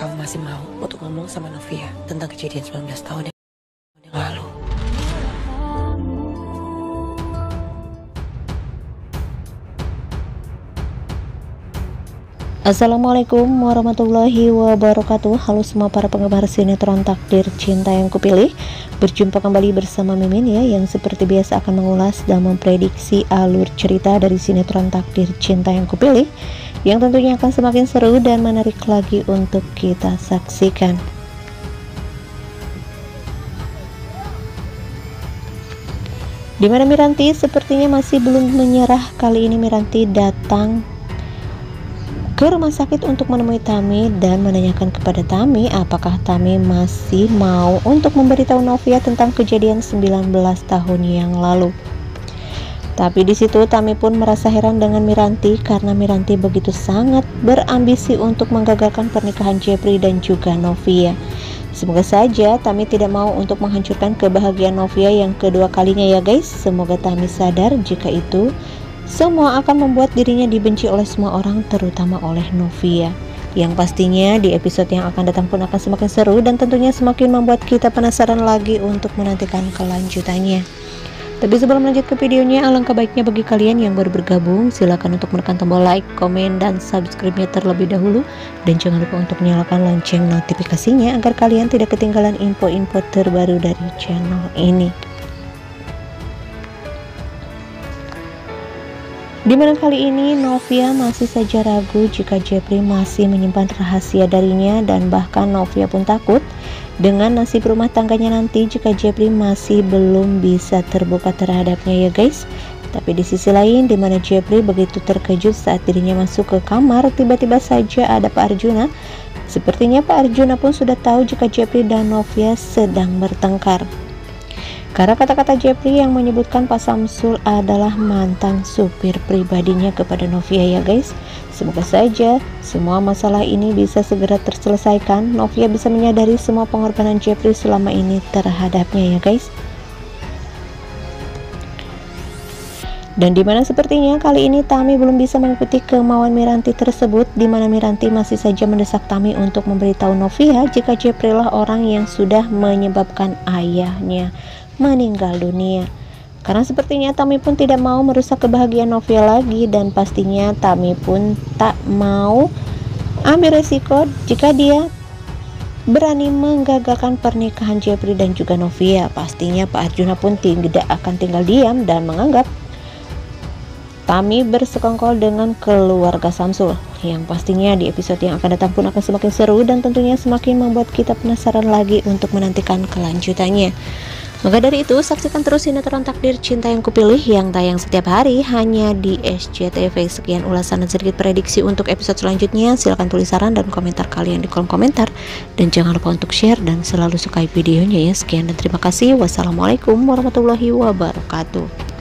kamu masih mau untuk ngomong sama Novia tentang kejadian 19 tahun yang lalu? Assalamualaikum warahmatullahi wabarakatuh. Halo semua para penggemar sinetron Takdir Cinta Yang Kupilih. Berjumpa kembali bersama Mimin ya, yang seperti biasa akan mengulas dan memprediksi alur cerita dari sinetron Takdir Cinta Yang Kupilih, yang tentunya akan semakin seru dan menarik lagi untuk kita saksikan. Di mana Miranti sepertinya masih belum menyerah. Kali ini Miranti datang ke rumah sakit untuk menemui Tami dan menanyakan kepada Tami apakah Tami masih mau untuk memberitahu Novia tentang kejadian 19 tahun yang lalu. Tapi di situ Tami pun merasa heran dengan Miranti karena Miranti begitu sangat berambisi untuk menggagalkan pernikahan Jefri dan juga Novia. Semoga saja Tami tidak mau untuk menghancurkan kebahagiaan Novia yang kedua kalinya ya guys. Semoga Tami sadar jika itu semua akan membuat dirinya dibenci oleh semua orang, terutama oleh Novia. Yang pastinya di episode yang akan datang pun akan semakin seru dan tentunya semakin membuat kita penasaran lagi untuk menantikan kelanjutannya. Tapi sebelum lanjut ke videonya, alangkah baiknya bagi kalian yang baru bergabung, silakan untuk menekan tombol like, komen, dan subscribe-nya terlebih dahulu. Dan jangan lupa untuk nyalakan lonceng notifikasinya agar kalian tidak ketinggalan info-info terbaru dari channel ini. Dimana kali ini Novia masih saja ragu jika Jefri masih menyimpan rahasia darinya, dan bahkan Novia pun takut dengan nasib rumah tangganya nanti jika Jefri masih belum bisa terbuka terhadapnya ya guys. Tapi di sisi lain, dimana Jefri begitu terkejut saat dirinya masuk ke kamar, tiba-tiba saja ada Pak Arjuna. Sepertinya Pak Arjuna pun sudah tahu jika Jefri dan Novia sedang bertengkar. Karena kata-kata Jefri yang menyebutkan Pak Samsul adalah mantan supir pribadinya kepada Novia ya guys. Semoga saja semua masalah ini bisa segera terselesaikan. Novia bisa menyadari semua pengorbanan Jefri selama ini terhadapnya ya guys. Dan dimana sepertinya kali ini Tami belum bisa mengikuti kemauan Miranti tersebut, dimana Miranti masih saja mendesak Tami untuk memberitahu Novia jika Jefri lah orang yang sudah menyebabkan ayahnya meninggal dunia. Karena sepertinya Tami pun tidak mau merusak kebahagiaan Novia lagi, dan pastinya Tami pun tak mau ambil resiko jika dia berani menggagalkan pernikahan Jefri dan juga Novia. Pastinya Pak Arjuna pun tidak akan tinggal diam dan menganggap Tami bersekongkol dengan keluarga Samsul. Yang pastinya di episode yang akan datang pun akan semakin seru dan tentunya semakin membuat kita penasaran lagi untuk menantikan kelanjutannya. Maka dari itu, saksikan terus sinetron Takdir Cinta Yang Kupilih yang tayang setiap hari hanya di SCTV. Sekian ulasan dan sedikit prediksi untuk episode selanjutnya. Silahkan tulis saran dan komentar kalian di kolom komentar. Dan jangan lupa untuk share dan selalu sukai videonya ya. Sekian dan terima kasih. Wassalamualaikum warahmatullahi wabarakatuh.